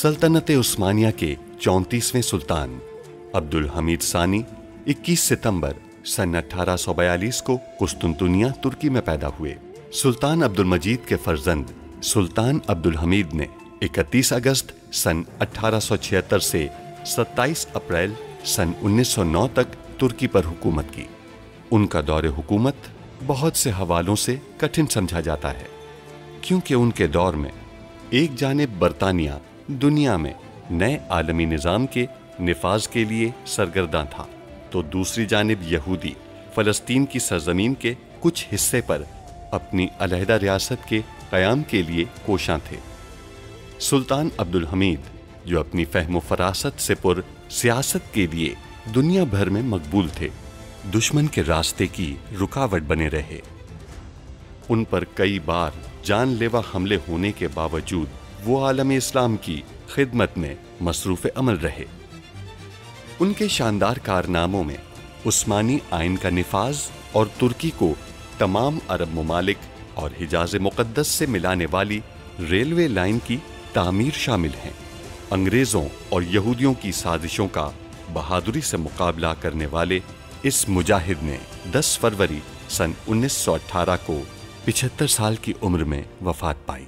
सल्तनत उस्मानिया के 34वें सुल्तान अब्दुल हमीद सानी 21 सितंबर सन 1842 को कुस्तुनतुनिया तुर्की में पैदा हुए। सुल्तान अब्दुल मजीद के फर्जंद सुल्तान अब्दुल हमीद ने 31 अगस्त सन 1876 से 27 अप्रैल सन 1909 तक तुर्की पर हुकूमत की। उनका दौरे हुकूमत बहुत से हवालों से कठिन समझा जाता है, क्योंकि उनके दौर में एक जानिब बरतानिया दुनिया में नए आलमी निज़ाम के निफाज के लिए सरगर्दा था, तो दूसरी जानिब यहूदी फ़लस्तीन की सरजमीन के कुछ हिस्से पर अपनी अलहदा रियासत के क़याम के लिए कोशां थे। सुल्तान अब्दुल हमीद, जो अपनी फ़हम व फरासत से पुर सियासत के लिए दुनिया भर में मकबूल थे, दुश्मन के रास्ते की रुकावट बने रहे। उन पर कई बार जानलेवा हमले होने के बावजूद वो आलम इस्लाम की खिदमत में मसरूफ़ अमल रहे। उनके शानदार कारनामों में उस्मानी आइन का निफाज और तुर्की को तमाम अरब ममालिक और हिजाज़ मुक़द्दस से मिलाने वाली रेलवे लाइन की तामीर शामिल हैं। अंग्रेज़ों और यहूदियों की साजिशों का बहादुरी से मुकाबला करने वाले इस मुजाहिद ने 10 फरवरी सन 1918 को 75 साल की उम्र में वफ़ात पाई।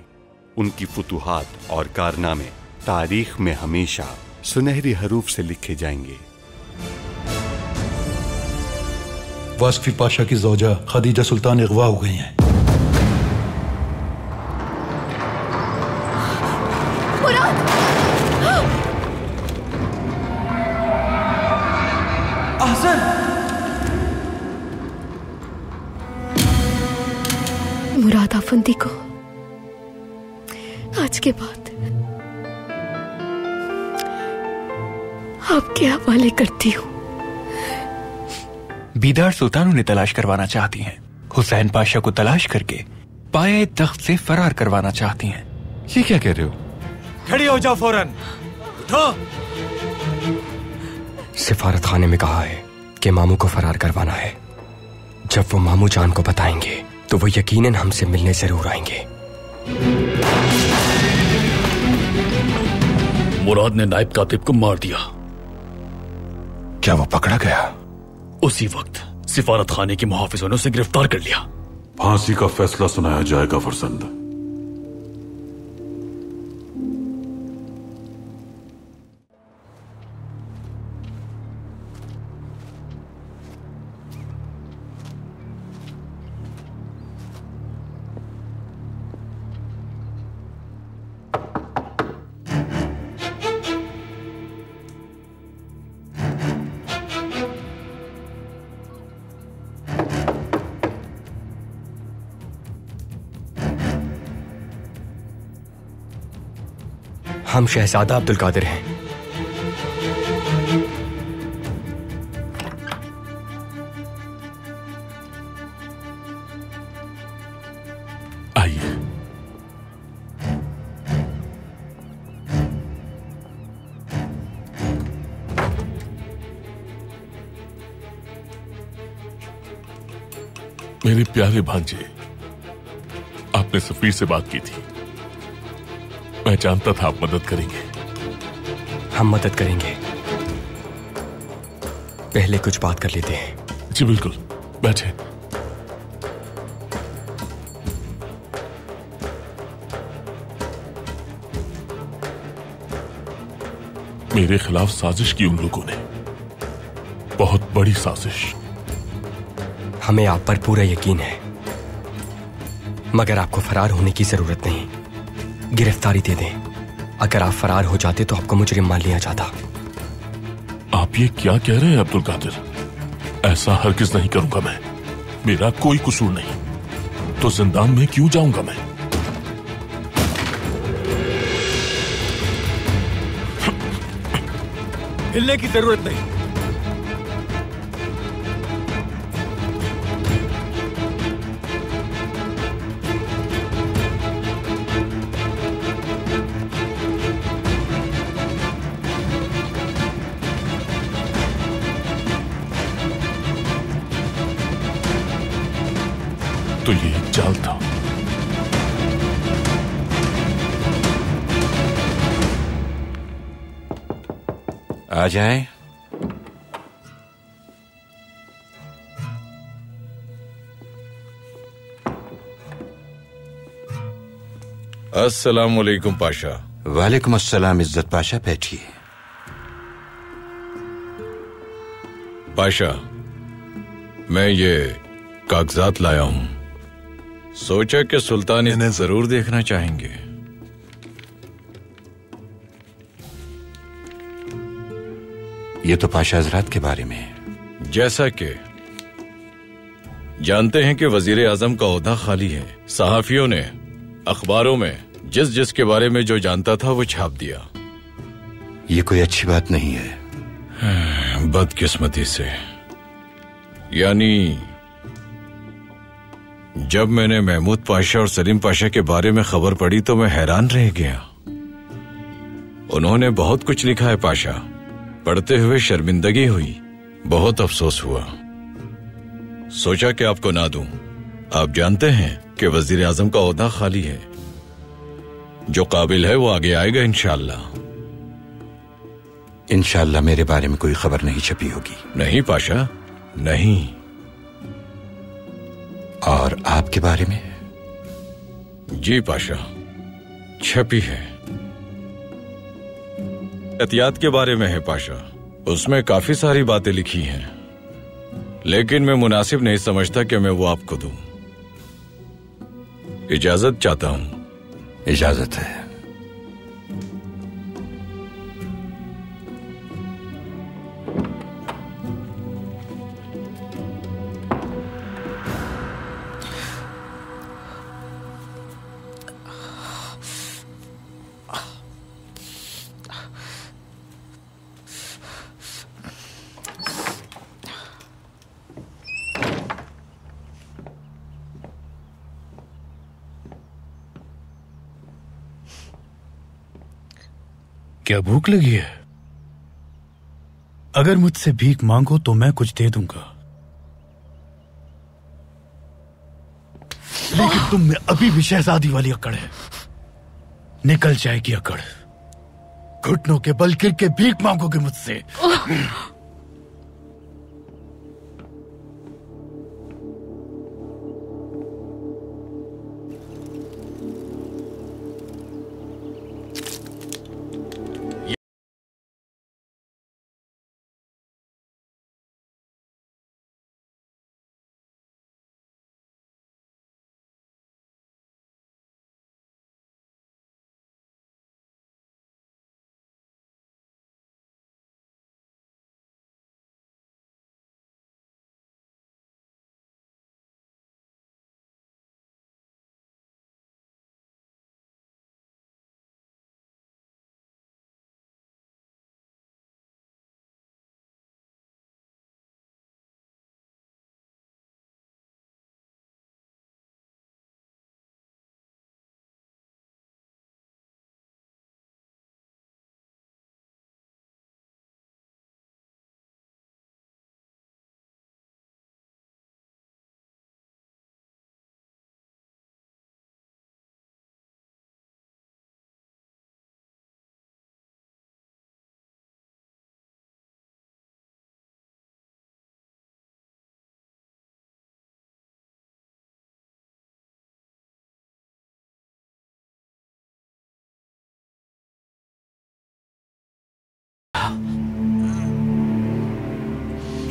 उनकी फतूहात और कारनामे तारीख़ में हमेशा सुनहरी हरूफ से लिखे जाएंगे। वास्फी पाशा की ज़ौजा खदीजा सुल्तान अगवा हो गई हैं। मुराद अफंदी को आज के बाद आपके हवाले करती हूँ। बीदार सुल्तान उन्हें तलाश करवाना चाहती हैं। हुसैन पाशा को तलाश करके पाए तख्त से फरार करवाना चाहती हैं। ये क्या कह रहे हो? खड़ी हो जाओ फौरन। उठो। सिफारत खाने में कहा है कि मामू को फरार करवाना है। जब वो मामू जान को बताएंगे तो वो यकीनन हमसे मिलने जरूर आएंगे। मुराद ने नायब कातिब को मार दिया। क्या वो पकड़ा गया? उसी वक्त सिफारत खाने के मुहाफिजों ने उसे गिरफ्तार कर लिया। फांसी का फैसला सुनाया जाएगा फरसंद। हम शहजादा अब्दुल कादिर हैं। आइए। मेरे प्यारे भांजे, आपने सफीर से बात की थी। मैं जानता था आप मदद करेंगे। हम मदद करेंगे, पहले कुछ बात कर लेते हैं। जी बिल्कुल, बैठे। मेरे खिलाफ साजिश की उन लोगों ने, बहुत बड़ी साजिश। हमें आप पर पूरा यकीन है, मगर आपको फरार होने की जरूरत नहीं। गिरफ्तारी दे दें। अगर आप फरार हो जाते तो आपको मुजरिम मान लिया जाता। आप ये क्या कह रहे हैं अब्दुल कादिर? ऐसा हरगिज नहीं करूंगा मैं। मेरा कोई कसूर नहीं, तो जिंदान में क्यों जाऊंगा मैं? हिलने की जरूरत नहीं। तो ये एक चाल था। आ जाएं। अस्सलाम वालेकुम पाशा। वालेकुम अस्सलाम इज्जत पाशा, बैठिए। पाशा, मैं ये कागजात लाया हूं, सोचा कि सुल्तान इन्हें जरूर देखना चाहेंगे। ये तो पाशा हजरात के बारे में है। जैसा कि जानते हैं कि वजीर आजम का ओहदा खाली है, सहाफियों ने अखबारों में जिस जिस के बारे में जो जानता था वो छाप दिया। ये कोई अच्छी बात नहीं है। बदकिस्मती से, यानी जब मैंने महमूद पाशा और सलीम पाशा के बारे में खबर पड़ी तो मैं हैरान रह गया। उन्होंने बहुत कुछ लिखा है पाशा, पढ़ते हुए शर्मिंदगी हुई, बहुत अफसोस हुआ। सोचा कि आपको ना दूं। आप जानते हैं कि वजीर आजम का ओहदा खाली है, जो काबिल है वो आगे आएगा इंशाल्लाह। इंशाल्लाह मेरे बारे में कोई खबर नहीं छपी होगी। नहीं पाशा, नहीं। और आपके बारे में? जी पाशा, छपी है। एहतियात के बारे में है पाशा, उसमें काफी सारी बातें लिखी हैं, लेकिन मैं मुनासिब नहीं समझता कि मैं वो आपको दूं। इजाजत चाहता हूं। इजाजत है। क्या भूख लगी है? अगर मुझसे भीख मांगो तो मैं कुछ दे दूंगा, लेकिन तुम में अभी भी शहजादी वाली अकड़ है। निकल जाएगी अकड़, घुटनों के बल गिर के भीख मांगोगे मुझसे।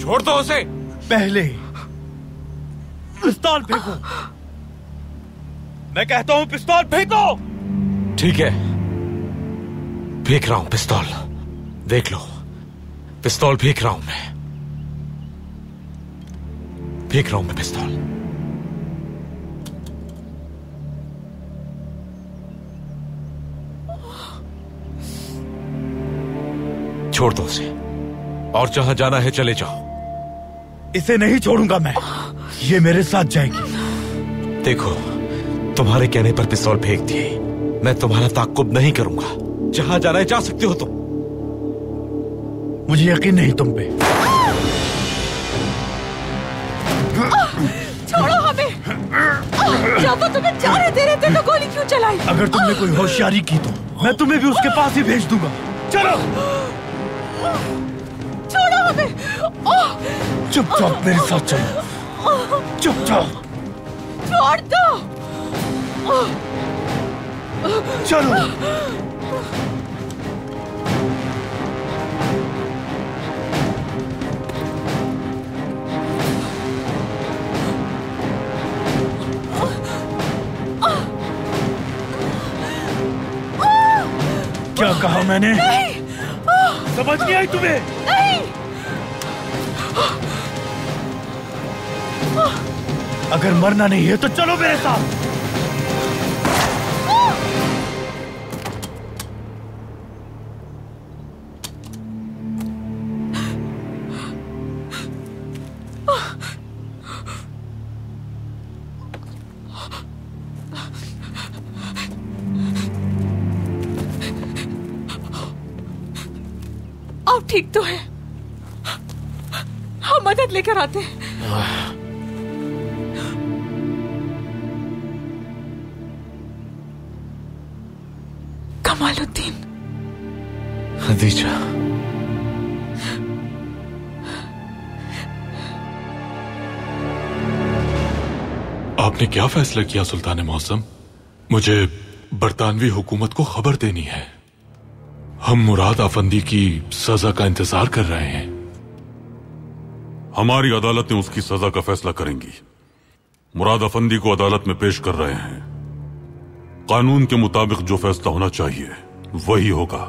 छोड़ दो उसे, पहले पिस्तौल फेंको। मैं कहता हूं पिस्तौल फेंको। ठीक है, फेंक रहा हूं पिस्तौल। देख लो, पिस्तौल फेंक रहा हूं मैं। फेंक रहा हूं मैं पिस्तौल। छोड़ दो उसे, और जहां जाना है चले जाओ। इसे नहीं छोड़ूंगा मैं, ये मेरे साथ जाएगी। देखो, तुम्हारे कहने पर पिस्तौल फेंक दी, मैं तुम्हारा ताक़ुब नहीं करूंगा। जहां जाना है जा सकते हो तुम। मुझे यकीन नहीं तुम पे। छोड़ो हमें। जब तुम्हें जाने दे रहे थे तो गोली क्यों चलाई? अगर तुमने कोई होशियारी की तो मैं तुम्हें भी उसके पास ही भेज दूंगा। चलो। चुपचाप मेरे साथ चलो, चुपचाप। छोड़ दो। चलो। क्या कहा मैंने? नहीं। समझ नहीं आई तुम्हें? नहीं। अगर मरना नहीं है तो चलो मेरे साथ। ठीक तो है, हम मदद लेकर आते हैं। कमालुद्दीन, खदीजा, आपने क्या फैसला किया सुल्तान मौसम? मुझे बरतानवी हुकूमत को खबर देनी है। हम मुराद अफंदी की सजा का इंतजार कर रहे हैं। हमारी अदालतें उसकी सजा का फैसला करेंगी। मुराद अफंदी को अदालत में पेश कर रहे हैं। कानून के मुताबिक जो फैसला होना चाहिए वही होगा।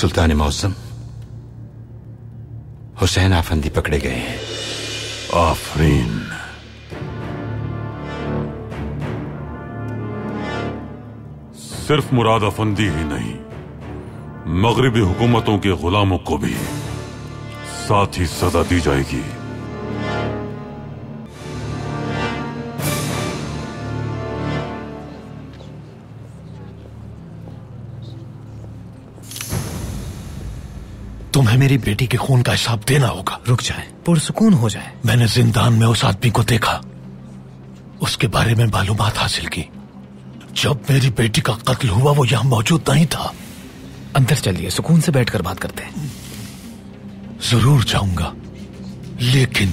सुल्तान मौसम, हुसैन अफंदी पकड़े गए हैं। आफरीन, सिर्फ मुराद अफंदी ही नहीं, मगरिबी हुकूमतों के गुलामों को भी साथ ही सजा दी जाएगी। तुम्हें मेरी बेटी के खून का हिसाब देना होगा। रुक जाए, पुरसुकून हो जाए। मैंने जिंदान में उस आदमी को देखा, उसके बारे में मालूमात हासिल की। जब मेरी बेटी का कत्ल हुआ वो यहाँ मौजूद नहीं था। अंदर चलिए, सुकून से बैठकर बात करते हैं। जरूर जाऊंगा, लेकिन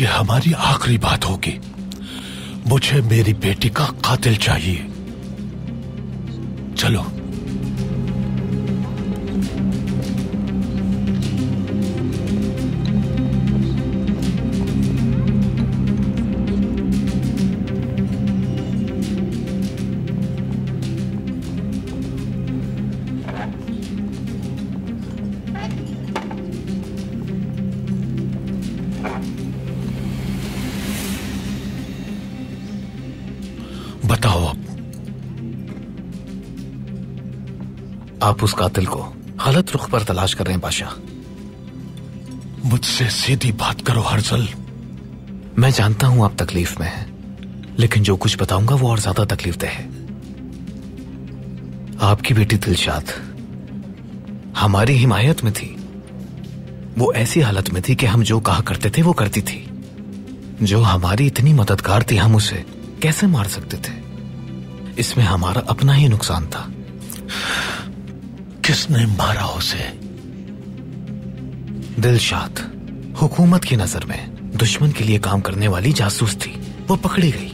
ये हमारी आखिरी बात होगी। मुझे मेरी बेटी का कातिल चाहिए। चलो। आप उस कातिल को गलत रुख पर तलाश कर रहे हैं पाशा। मुझसे सीधी बात करो हर्जल। मैं जानता हूं आप तकलीफ में हैं, लेकिन जो कुछ बताऊंगा वो और ज्यादा तकलीफ दे है। आपकी बेटी दिलशाद हमारी हिमायत में थी। वो ऐसी हालत में थी कि हम जो कहा करते थे वो करती थी। जो हमारी इतनी मददगार थी, हम उसे कैसे मार सकते थे? इसमें हमारा अपना ही नुकसान था। किसने मारा उसे? दिलशाद हुकूमत की नजर में दुश्मन के लिए काम करने वाली जासूस थी। वो पकड़ी गई।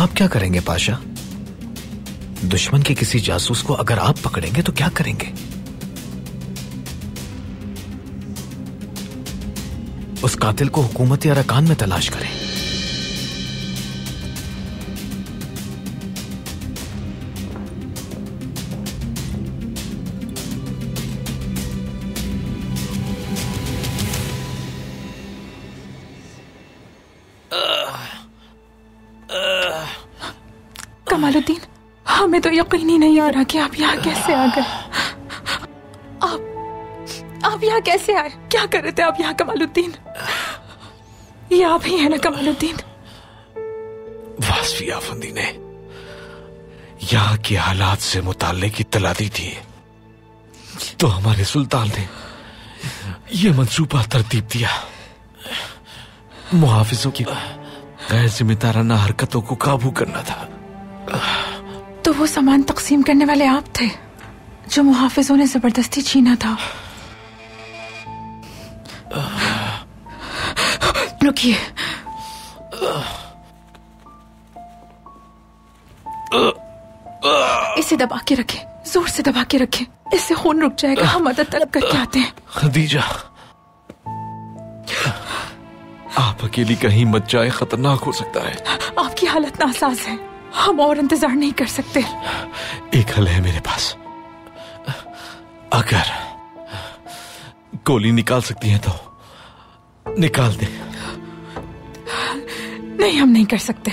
आप क्या करेंगे पाशा? दुश्मन के किसी जासूस को अगर आप पकड़ेंगे तो क्या करेंगे? उस कातिल को हुकूमती अरकान में तलाश करें। कमालुद्दीन, हमें तो यकीन ही नहीं आ रहा कि आप यहाँ कैसे आ गए। आप यहाँ कैसे आए? क्या कर रहे थे आप यहाँ कमालुद्दीन? ये आप ही है ना कमालुद्दीन? वास्फी अफंदी ने यहाँ के हालात से मुताल्लिक की इत्तला दी थी, तो हमारे सुल्तान ने यह मंसूबा तरतीब दिया। मुहाफिजों की गैर जिम्मेदाराना हरकतों को काबू करना था। तो वो सामान तकसीम करने वाले आप थे जो मुहाफिजों ने जबरदस्ती छीना था। रुकिए, इसे दबा के रखें, जोर से दबा के रखें, इससे खून रुक जाएगा। हम मदद तलब करके आते हैं। खदीजा, आप अकेली कहीं मत जाए, खतरनाक हो सकता है। आपकी हालत नासाज है, हम और इंतजार नहीं कर सकते। एक हल है मेरे पास, अगर गोली निकाल सकती है तो निकाल दे। नहीं, हम नहीं कर सकते।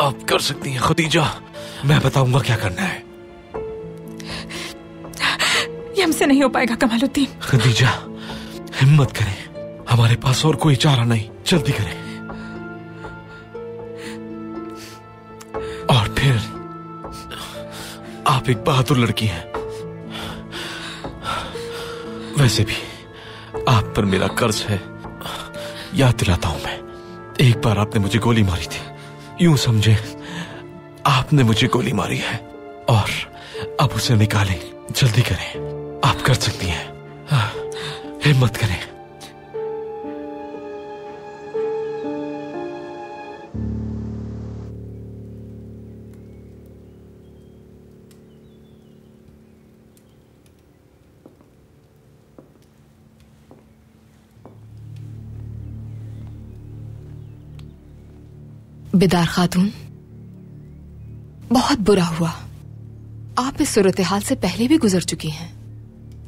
आप कर सकती हैं खदीजा, मैं बताऊंगा क्या करना है। ये हमसे नहीं हो पाएगा कमालुद्दीन। खदीजा, हिम्मत करें, हमारे पास और कोई चारा नहीं। जल्दी करें। और फिर आप एक बहादुर लड़की हैं, वैसे भी आप पर मेरा कर्ज है। याद दिलाता हूं मैं, एक बार आपने मुझे गोली मारी थी। यूं समझे आपने मुझे गोली मारी है और अब उसे निकालें। जल्दी करें, आप कर सकती हैं। हाँ, हिम्मत करें। बेदार खातून, बहुत बुरा हुआ। आप इस सूरत हाल से पहले भी गुजर चुकी हैं।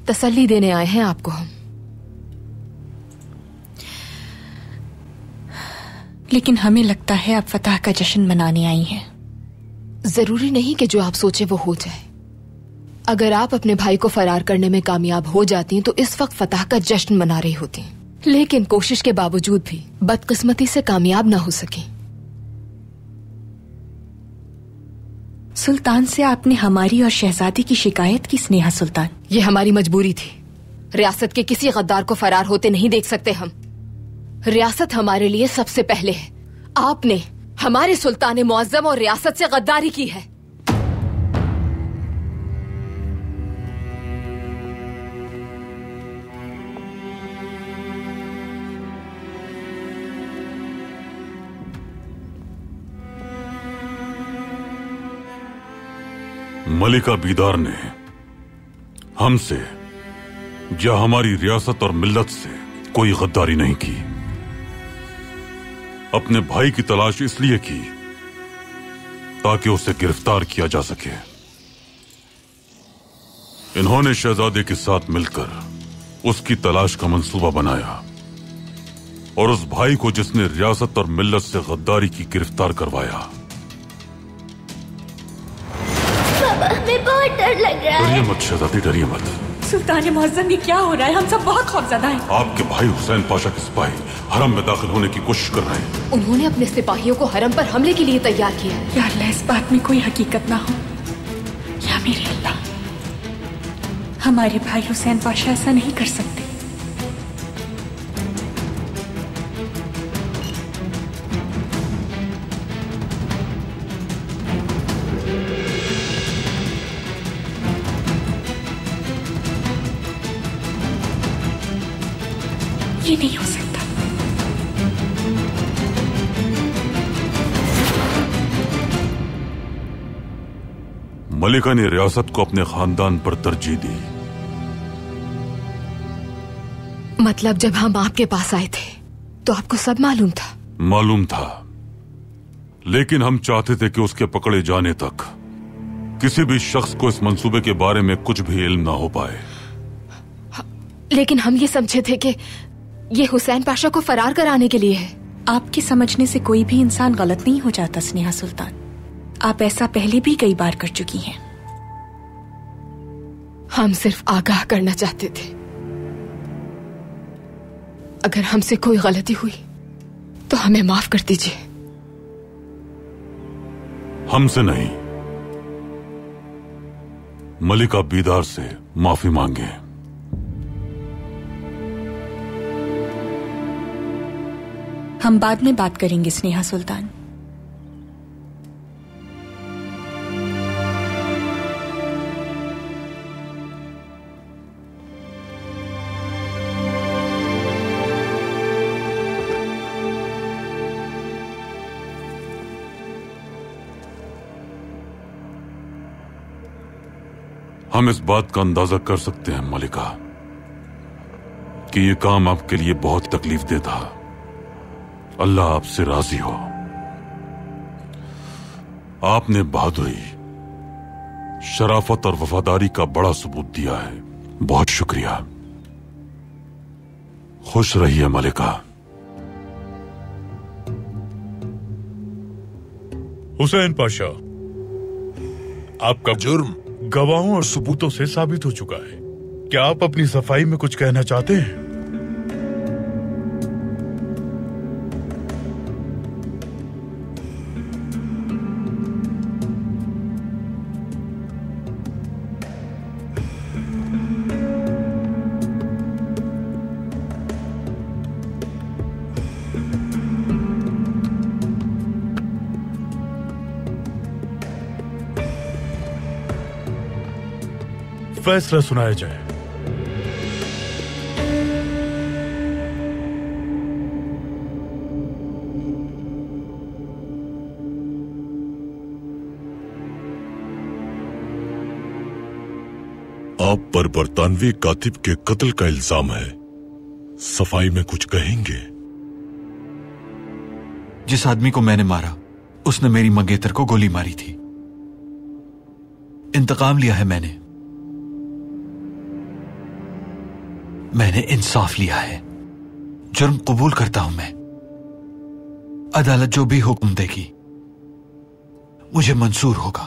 तसल्ली देने आए हैं आपको हम, लेकिन हमें लगता है आप फतह का जश्न मनाने आई हैं। जरूरी नहीं कि जो आप सोचे वो हो जाए। अगर आप अपने भाई को फरार करने में कामयाब हो जाती तो इस वक्त फतह का जश्न मना रही होती, लेकिन कोशिश के बावजूद भी बदकिस्मती से कामयाब ना हो सकी। सुल्तान से आपने हमारी और शहजादी की शिकायत की स्नेहा सुल्तान। ये हमारी मजबूरी थी। रियासत के किसी गद्दार को फरार होते नहीं देख सकते हम। रियासत हमारे लिए सबसे पहले है। आपने हमारे सुल्तान मुअज्जम और रियासत से गद्दारी की है। मलिका बीदार ने हमसे या हमारी रियासत और मिल्लत से कोई गद्दारी नहीं की। अपने भाई की तलाश इसलिए की ताकि उसे गिरफ्तार किया जा सके। इन्होंने शहजादे के साथ मिलकर उसकी तलाश का मंसूबा बनाया और उस भाई को जिसने रियासत और मिल्लत से गद्दारी की गिरफ्तार करवाया। डरिए मत शहजादी, डरिए मत। सुल्तान मुअज्जम, ये क्या हो रहा है? हम सब बहुत खौफजदा हैं। आपके भाई हुसैन पाशा के सिपाही हरम में दाखिल होने की कोशिश कर रहे हैं। उन्होंने अपने सिपाहियों को हरम पर हमले के लिए तैयार किया है। या अल्लाह, इस बात में कोई हकीकत ना हो। या मेरे अल्लाह, हमारे भाई हुसैन पाशा ऐसा नहीं कर सकते। ये नहीं हो सकता। मलिका ने रियासत को अपने खानदान पर तरजीह दी। मतलब जब हम आपके पास आए थे तो आपको सब मालूम था? मालूम था, लेकिन हम चाहते थे कि उसके पकड़े जाने तक किसी भी शख्स को इस मंसूबे के बारे में कुछ भी इल्म ना हो पाए। लेकिन हम ये समझे थे कि ये हुसैन पाशा को फरार कराने के लिए है। आपके समझने से कोई भी इंसान गलत नहीं हो जाता स्नेहा सुल्तान। आप ऐसा पहले भी कई बार कर चुकी हैं। हम सिर्फ आगाह करना चाहते थे। अगर हमसे कोई गलती हुई तो हमें माफ कर दीजिए। हमसे नहीं, मलिका बीदार से माफी मांगे। हम बाद में बात करेंगे स्नेहा सुल्तान। हम इस बात का अंदाजा कर सकते हैं मलिका कि ये काम आपके लिए बहुत तकलीफ देह था। अल्लाह आपसे राजी हो, आपने बहादुरी, शराफत और वफादारी का बड़ा सबूत दिया है। बहुत शुक्रिया। खुश रहिए मलिका। हुसैन पाशा, आपका जुर्म गवाहों और सबूतों से साबित हो चुका है। क्या आप अपनी सफाई में कुछ कहना चाहते हैं? फैसला सुनाया जाए। आप पर बरतानवी कातिब के कत्ल का इल्जाम है। सफाई में कुछ कहेंगे? जिस आदमी को मैंने मारा उसने मेरी मंगेतर को गोली मारी थी। इंतकाम लिया है मैंने, मैंने इंसाफ लिया है। जुर्म कबूल करता हूं मैं। अदालत जो भी हुक्म देगी मुझे मंजूर होगा।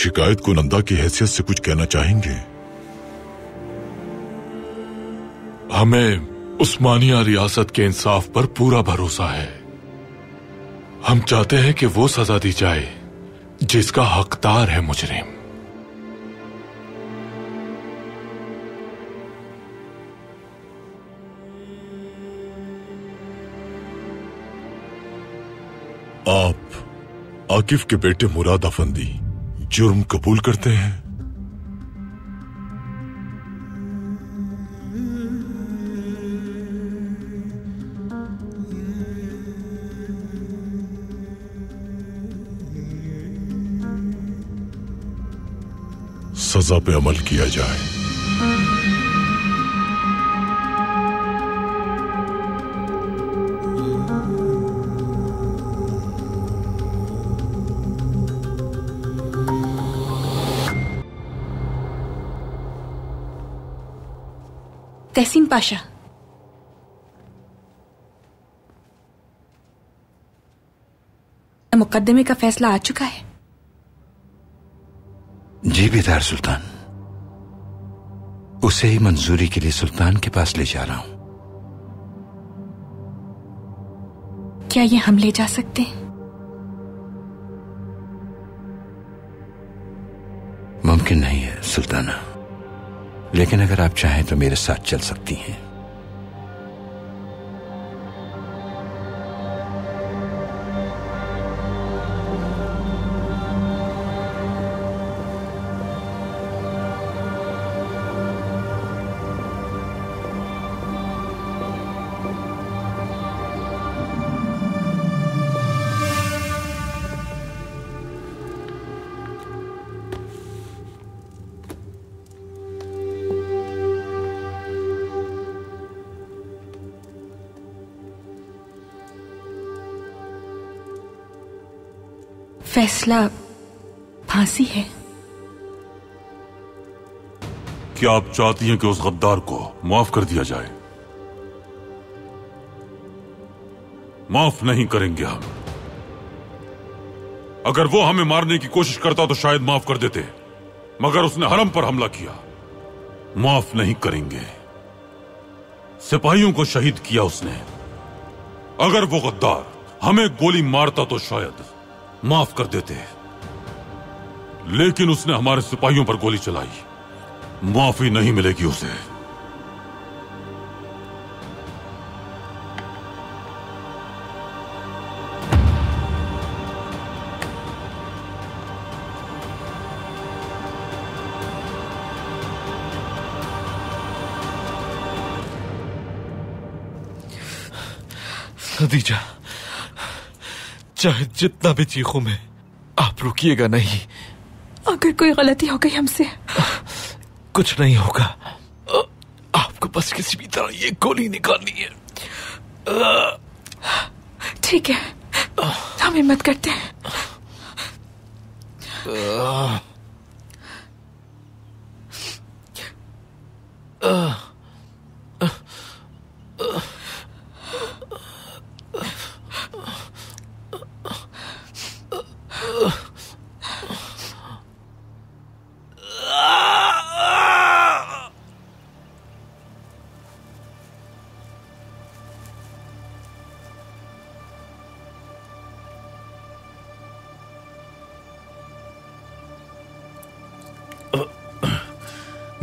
शिकायत कुनंदा की हैसियत से कुछ कहना चाहेंगे? हमें उस्मानिया रियासत के इंसाफ पर पूरा भरोसा है। हम चाहते हैं कि वो सजा दी जाए जिसका हकदार है मुजरिम। आप आकिफ के बेटे मुराद अफंदी जुर्म कबूल करते हैं? सजा पे अमल किया जाए। तहसीन पाशा, मुकदमे का फैसला आ चुका है? जी बीदार सुल्तान, उसे ही मंजूरी के लिए सुल्तान के पास ले जा रहा हूं। क्या ये हम ले जा सकते हैं? मुमकिन नहीं है सुल्ताना, लेकिन अगर आप चाहें तो मेरे साथ चल सकती हैं। फैसला फांसी है। क्या आप चाहती हैं कि उस गद्दार को माफ कर दिया जाए? माफ नहीं करेंगे हम। अगर वो हमें मारने की कोशिश करता तो शायद माफ कर देते, मगर उसने हरम पर हमला किया। माफ नहीं करेंगे। सिपाहियों को शहीद किया उसने। अगर वो गद्दार हमें गोली मारता तो शायद माफ कर देते, लेकिन उसने हमारे सिपाहियों पर गोली चलाई। माफी नहीं मिलेगी उसे। खदीजा, चाहे जितना भी चीखूं मैं, आप रुकिएगा नहीं। अगर कोई गलती हो गई हमसे, कुछ नहीं होगा। आपको बस किसी भी तरह ये गोली निकालनी है। ठीक है, हम हिम्मत करते हैं।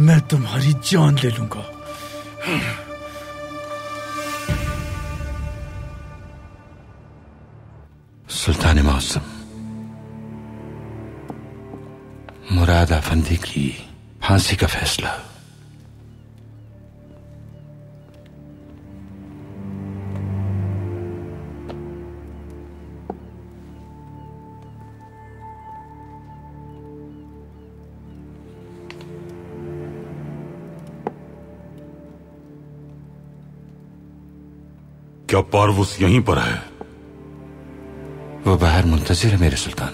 मैं तुम्हारी जान ले लूंगा। सुल्तान मौसम, मुराद अफंदी की फांसी का फैसला। क्या बारबुस यहीं पर है? वो बाहर मुंतजिर है मेरे सुल्तान।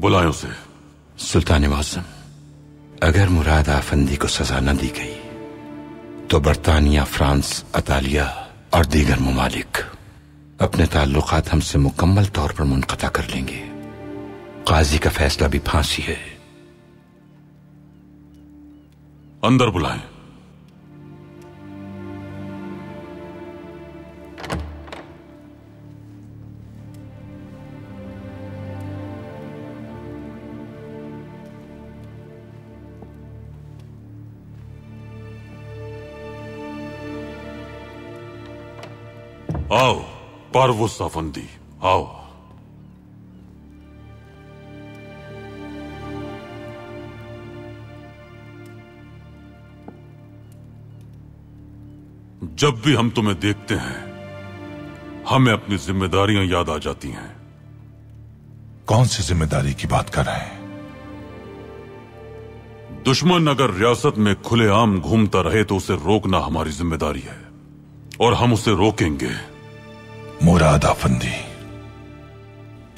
बुलाए उसे। सुल्तान मौसम, अगर मुराद अफंदी को सजा न दी गई तो बरतानिया, फ्रांस, अतालिया और दीगर ममालिक अपने ताल्लुकात हमसे मुकम्मल तौर पर मुनक़ता कर लेंगे। काजी का फैसला भी फांसी है। अंदर बुलाएं। आओ बारबुस अफंदी, आओ। जब भी हम तुम्हें देखते हैं हमें अपनी जिम्मेदारियां याद आ जाती हैं। कौन सी जिम्मेदारी की बात कर रहे हैं? दुश्मन अगर रियासत में खुलेआम घूमता रहे तो उसे रोकना हमारी जिम्मेदारी है और हम उसे रोकेंगे। मुराद अफंदी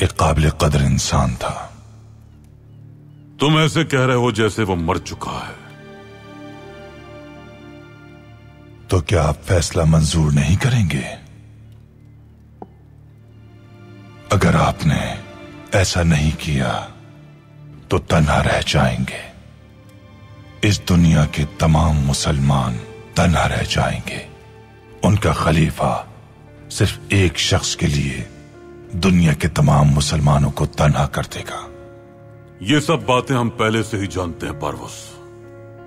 एक काबिल कदर इंसान था। तुम ऐसे कह रहे हो जैसे वो मर चुका है। तो क्या आप फैसला मंजूर नहीं करेंगे? अगर आपने ऐसा नहीं किया तो तन्हा रह जाएंगे। इस दुनिया के तमाम मुसलमान तन्हा रह जाएंगे। उनका खलीफा सिर्फ एक शख्स के लिए दुनिया के तमाम मुसलमानों को तन्हा कर देगा। ये सब बातें हम पहले से ही जानते हैं बारबुस।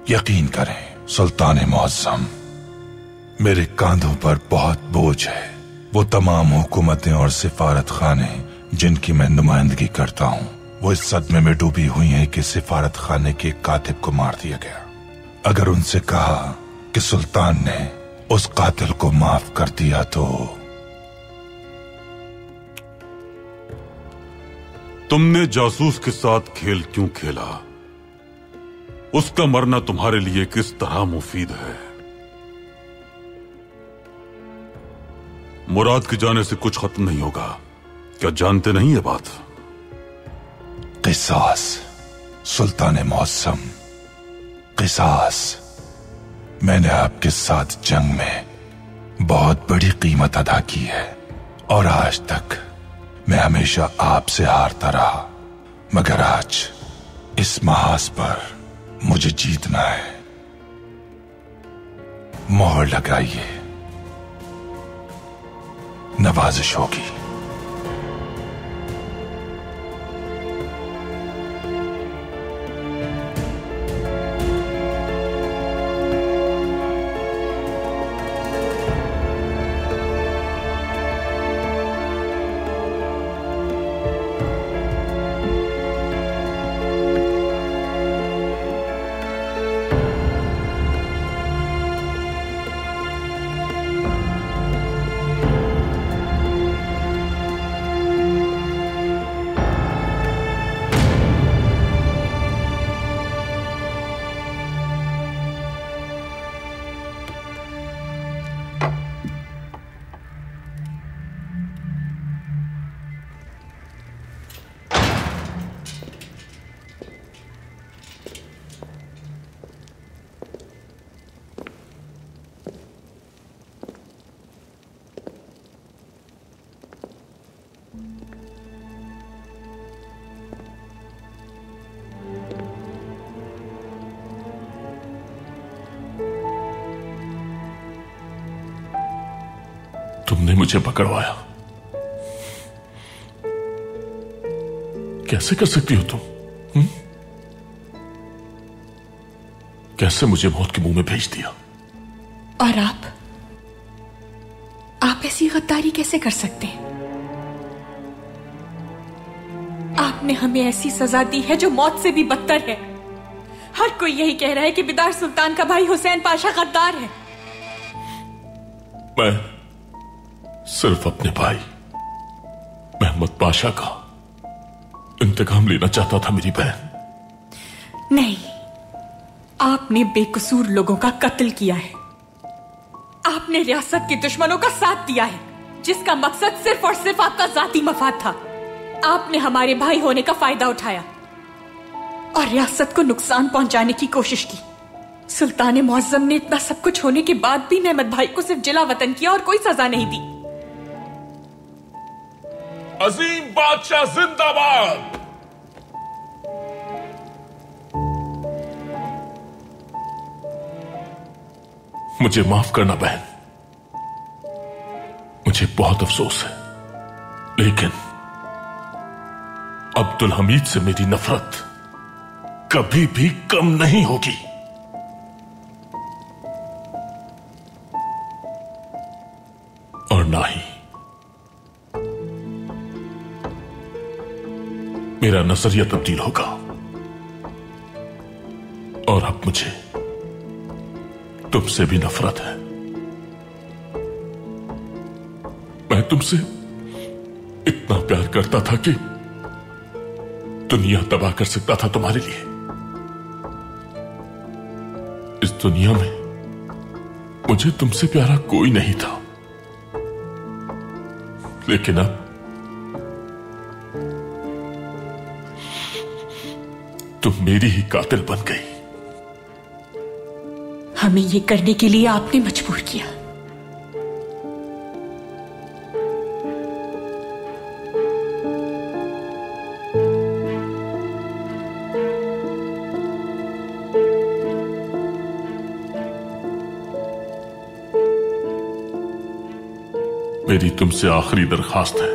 यकीन करें सुल्तान मौसम, मेरे कांधों पर बहुत बोझ है। वो तमाम हुकूमतें और सिफारत खाने जिनकी मैं नुमाइंदगी करता हूँ, वो इस सदमे में डूबी हुई हैं कि सिफारत खाने के कातिब को मार दिया गया। अगर उनसे कहा कि सुल्तान ने उस कातिल को माफ कर दिया तो तुमने जासूस के साथ खेल क्यों खेला? उसका मरना तुम्हारे लिए किस तरह मुफीद है? मुराद के जाने से कुछ खत्म नहीं होगा। क्या जानते नहीं ये बात? किसास सुल्तान मौसम, किसास। मैंने आपके साथ जंग में बहुत बड़ी कीमत अदा की है और आज तक मैं हमेशा आपसे हारता रहा, मगर आज इस महाज पर मुझे जीतना है। मोहर लगाइए, नवाजिश होगी। तुमने मुझे पकड़वाया। कैसे कर सकती हो तुम? कैसे मुझे मौत के मुंह में भेज दिया? और आप ऐसी गद्दारी कैसे कर सकते हैं? आपने हमें ऐसी सजा दी है जो मौत से भी बदतर है। हर कोई यही कह रहा है कि बीदार सुल्तान का भाई हुसैन पाशा गद्दार है। मैं सिर्फ अपने भाई महमूद पाशा का इंतकाम लेना चाहता था मेरी बहन। नहीं, आपने बेकसूर लोगों का कत्ल किया है। आपने रियासत के दुश्मनों का साथ दिया है जिसका मकसद सिर्फ और सिर्फ आपका जाती मफाद था। आपने हमारे भाई होने का फायदा उठाया और रियासत को नुकसान पहुंचाने की कोशिश की। सुल्तान मुअज्जम ने इतना सब कुछ होने के बाद भी महमद भाई को सिर्फ जिला वतन किया और कोई सजा नहीं दी। अजीम बादशाह जिंदाबाद। मुझे माफ करना बहन, मुझे बहुत अफसोस है, लेकिन अब्दुल हमीद से मेरी नफरत कभी भी कम नहीं होगी। और ना ही मेरा नजरिया तब्दील होगा। और अब मुझे तुमसे भी नफरत है। मैं तुमसे इतना प्यार करता था कि दुनिया तबाह कर सकता था तुम्हारे लिए। इस दुनिया में मुझे तुमसे प्यारा कोई नहीं था, लेकिन अब तुम मेरी ही कातिल बन गई। हमें ये करने के लिए आपने मजबूर किया। मेरी तुमसे आखिरी दरखास्त है,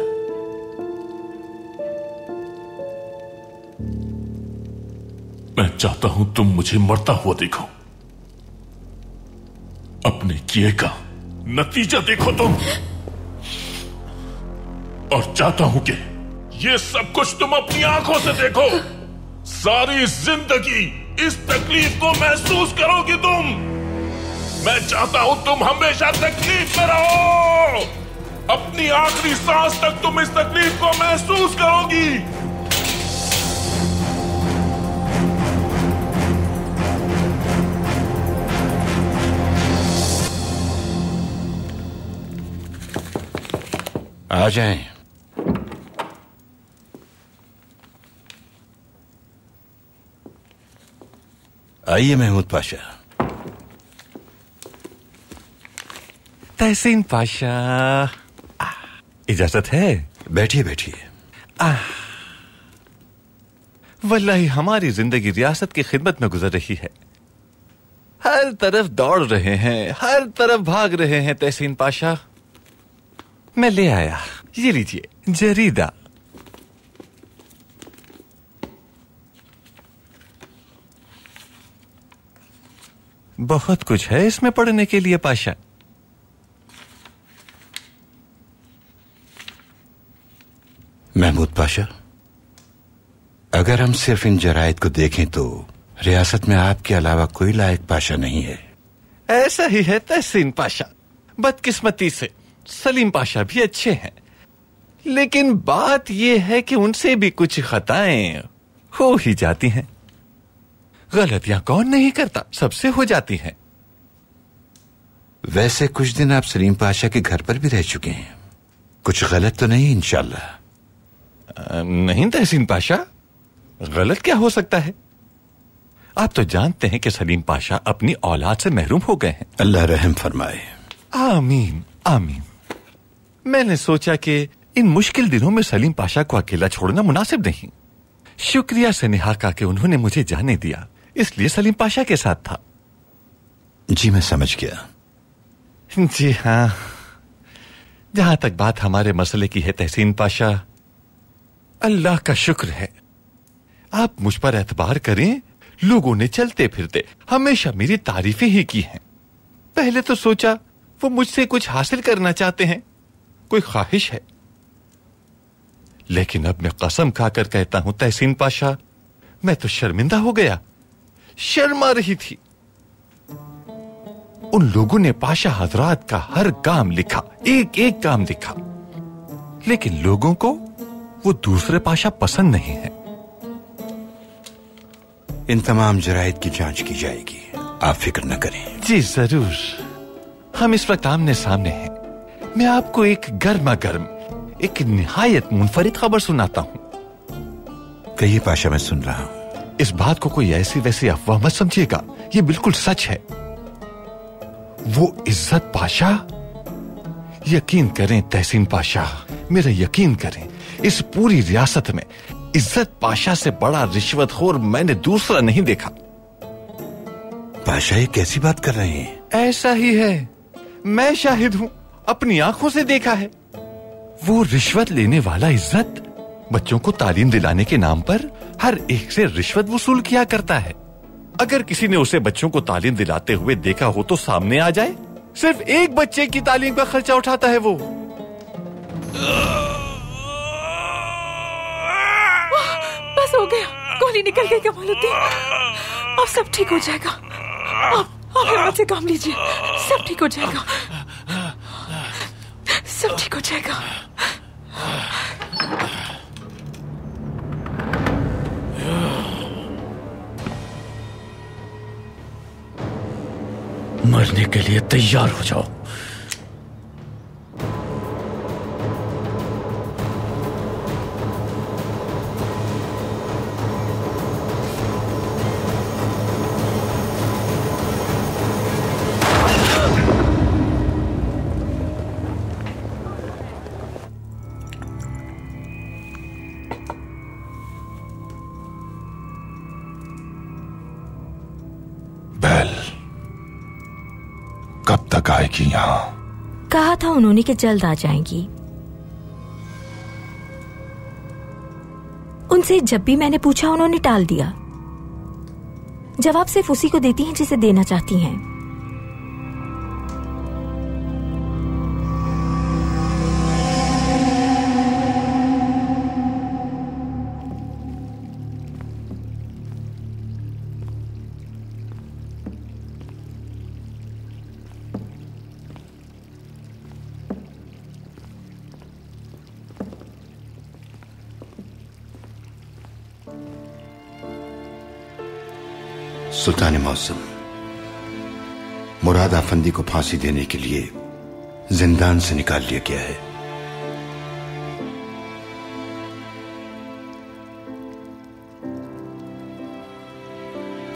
मैं चाहता हूं तुम मुझे मरता हुआ देखो। अपने किए का नतीजा देखो तुम, और चाहता हूं कि ये सब कुछ तुम अपनी आंखों से देखो। सारी जिंदगी इस तकलीफ को महसूस करोगी तुम। मैं चाहता हूं तुम हमेशा तकलीफ में रहो। अपनी आखिरी सांस तक तुम इस तकलीफ को महसूस करोगी। आ जाएं। आइए महमूद पाशा। तहसीन पाशा, इजाजत है? बैठिए बैठिए। वल्लाही हमारी जिंदगी रियासत की खिदमत में गुजर रही है। हर तरफ दौड़ रहे हैं, हर तरफ भाग रहे हैं। तहसीन पाशा, मैं ले आया, ये लीजिए जरीदा। बहुत कुछ है इसमें पढ़ने के लिए पाशा। महमूद पाशा, अगर हम सिर्फ इन जरायद को देखें तो रियासत में आपके अलावा कोई लायक पाशा नहीं है। ऐसा ही है तहसीन पाशा। बदकिस्मती से सलीम पाशा भी अच्छे हैं, लेकिन बात यह है कि उनसे भी कुछ खताएं हो ही जाती हैं। गलतियां कौन नहीं करता, सबसे हो जाती हैं। वैसे कुछ दिन आप सलीम पाशा के घर पर भी रह चुके हैं, कुछ गलत तो नहीं इंशाल्लाह? नहीं तहसीन पाशा, गलत क्या हो सकता है? आप तो जानते हैं कि सलीम पाशा अपनी औलाद से महरूम हो गए हैं। अल्लाह रहम फरमाए। आमीन आमीन। मैंने सोचा कि इन मुश्किल दिनों में सलीम पाशा को अकेला छोड़ना मुनासिब नहीं। शुक्रिया स्नेहा का कि उन्होंने मुझे जाने दिया, इसलिए सलीम पाशा के साथ था। जी मैं समझ गया। जी हाँ, जहां तक बात हमारे मसले की है तहसीन पाशा, अल्लाह का शुक्र है आप मुझ पर एतबार करें। लोगों ने चलते फिरते हमेशा मेरी तारीफें ही की हैं। पहले तो सोचा वो मुझसे कुछ हासिल करना चाहते हैं, कोई ख्वाहिश है, लेकिन अब मैं कसम खाकर कहता हूं तहसीन पाशा, मैं तो शर्मिंदा हो गया, शर्मा रही थी। उन लोगों ने पाशा हजरात का हर काम लिखा, एक एक काम लिखा, लेकिन लोगों को वो दूसरे पाशा पसंद नहीं है। इन तमाम जरायद की जांच की जाएगी, आप फिक्र न करें। जी जरूर, हम इस वक्त आमने सामने हैं। मैं आपको एक गर्मा गर्म, एक निहायत मुनफरिद खबर सुनाता हूँ। कहिए पाशा, मैं सुन रहा हूँ। इस बात को कोई ऐसी वैसी अफवाह मत समझिएगा, ये बिल्कुल सच है। वो इज्जत पाशा, यकीन करें तहसीन पाशा, मेरा यकीन करें, इस पूरी रियासत में इज्जत पाशा से बड़ा रिश्वतखोर मैंने दूसरा नहीं देखा। पाशा ये कैसी बात कर रहे हैं? ऐसा ही है, मैं शाहिद हूँ, अपनी आंखों से देखा है। वो रिश्वत लेने वाला इज्जत बच्चों को तालीम दिलाने के नाम पर हर एक से रिश्वत वसूल किया करता है। अगर किसी ने उसे बच्चों को तालीम दिलाते हुए देखा हो तो सामने आ जाए। सिर्फ एक बच्चे की तालीम का खर्चा उठाता है वो। बस हो गया, गोली निकल गई कमालुद्दीन, अब सब ठीक हो जाएगा। आप हिम्मत से काम लीजिए, सब ठीक हो जाएगा, सब ठीक हो जाएगा। मरने के लिए तैयार हो जाओ। यहाँ कहा था उन्होंने कि जल्द आ जाएंगी। उनसे जब भी मैंने पूछा उन्होंने टाल दिया। जवाब सिर्फ उसी को देती हैं जिसे देना चाहती हैं। सुल्तान मौसम, मुराद अफंदी को फांसी देने के लिए जिंदान से निकाल लिया गया है।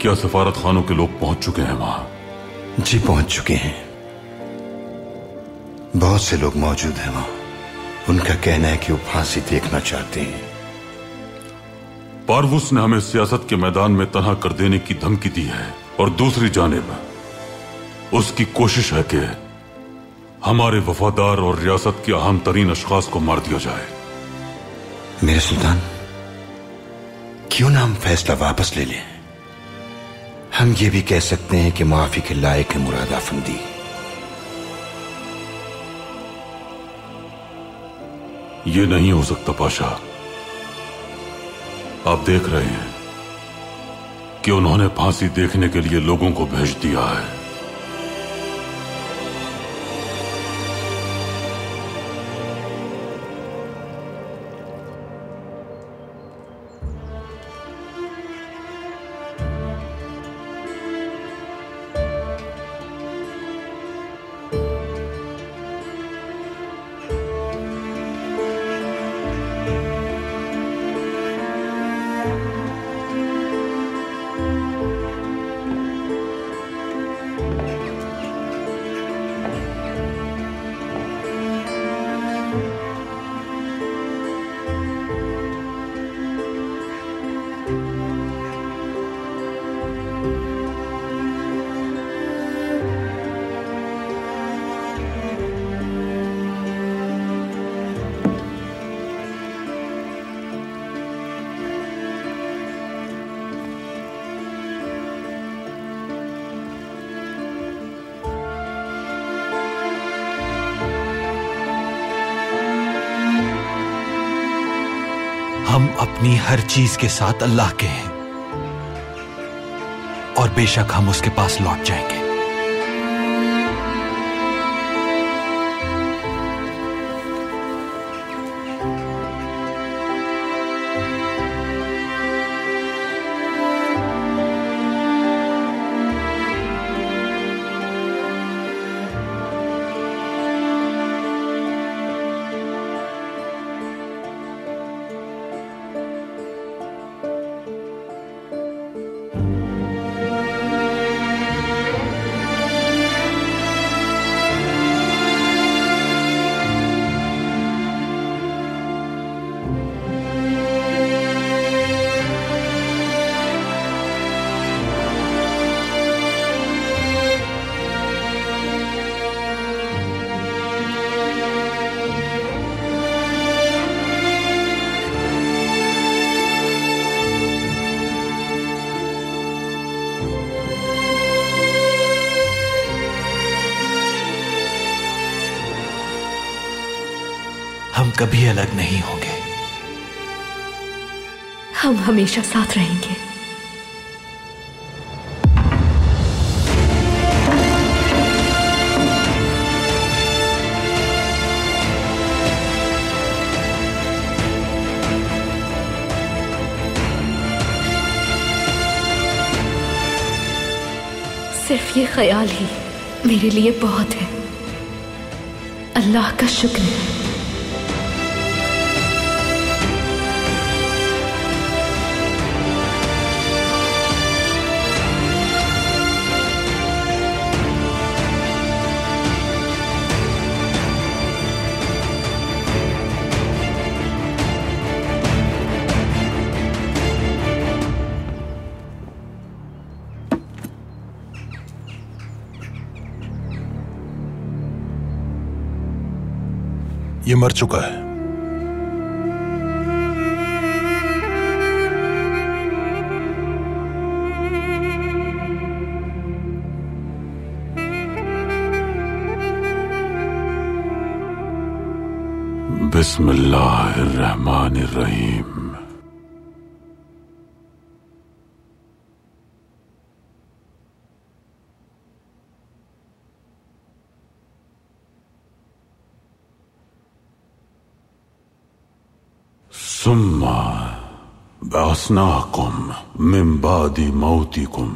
क्या सफारत खानों के लोग पहुंच चुके हैं वहां? जी पहुंच चुके हैं, बहुत से लोग मौजूद हैं वहां। उनका कहना है कि वो फांसी देखना चाहते हैं। बारबुस ने हमें सियासत के मैदान में तन्हा कर देने की धमकी दी है, और दूसरी जानिब उसकी कोशिश है कि हमारे वफादार और रियासत के अहम तरीन अशखास को मार दिया जाए। मेरे सुल्तान, क्यों ना हम फैसला वापस ले लें? हम ये भी कह सकते हैं कि माफी के लायक है मुराद अफंदी। ये नहीं हो सकता पाशा, आप देख रहे हैं कि उन्होंने फांसी देखने के लिए लोगों को भेज दिया है। हम अपनी हर चीज के साथ अल्लाह के हैं और बेशक हम उसके पास लौट जाएंगे। कभी अलग नहीं होंगे, हम हमेशा साथ रहेंगे। सिर्फ ये ख्याल ही मेरे लिए बहुत है। अल्लाह का शुक्र है। ये मर चुका है। बिस्मिल्लाहिर्रहमानिर्रहीम। सुम्मा बअस्नाकुम मिन बादी मौतिकुम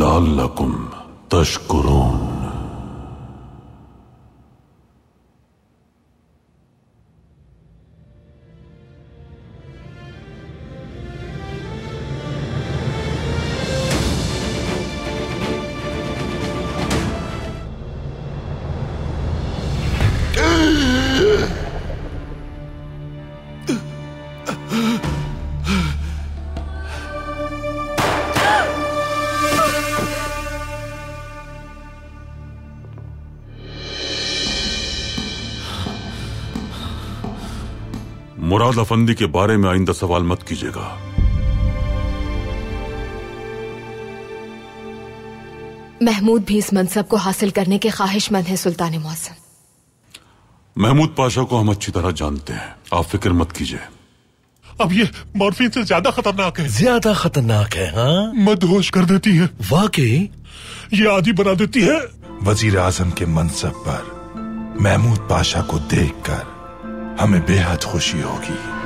लअल्लकुम तशकुरून। मुराद अफंदी के बारे में आइंदा सवाल मत कीजिएगा। महमूद भी इस मनसब को हासिल करने के ख्वाहिशमंद हैं सुल्तान मौसम। महमूद पाशा को हम अच्छी तरह जानते हैं, आप फिक्र मत कीजिए। अब ये मॉर्फिन से ज्यादा खतरनाक है। ज्यादा खतरनाक है। हाँ, मदहोश कर देती है। वाकई ये आदि बना देती है। वजीर आजम के मनसब पर महमूद पाशा को देखकर हमें बेहद खुशी होगी।